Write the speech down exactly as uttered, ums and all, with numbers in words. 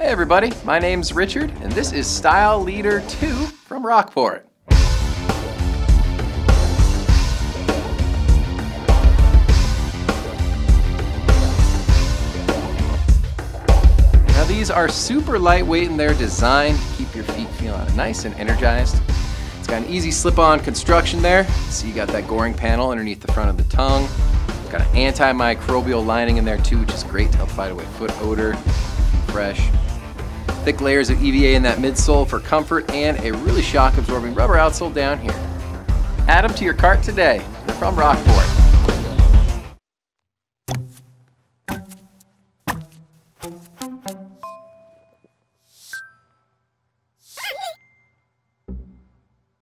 Hey everybody, my name's Richard, and this is Style Leader two from Rockport. Now these are super lightweight in their design, keep your feet feeling nice and energized. It's got an easy slip-on construction there, so you got that goring panel underneath the front of the tongue. It's got an antimicrobial lining in there too, which is great to help fight away foot odor, fresh. Thick layers of E V A in that midsole for comfort and a really shock-absorbing rubber outsole down here. Add them to your cart today. They're from Rockport.